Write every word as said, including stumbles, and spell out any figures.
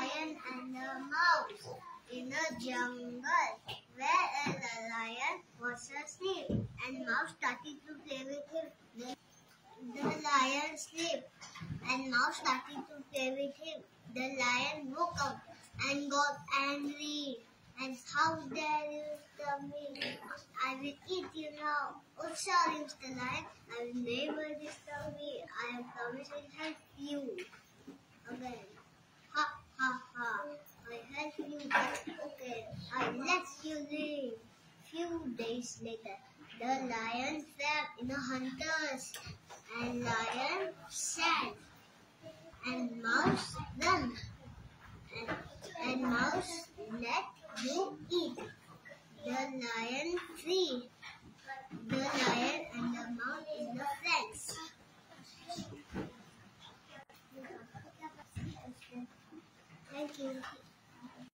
lion and a mouse in a jungle where the lion was asleep and mouse started to play with him. The, the lion slept and mouse started to play with him. The lion woke up and got angry and how dare you disturb me? I will eat you now. Oh sorry Mister Lion, I will never disturb you. I have promised to help you. Again. Ha ha ha. I help you but okay. I let you leave. Few days later, the lion fell in a hunter's and lion sad and mouse done and, and mouse let you eat. The lion free. The lion and the mouse is the friends. Thank you.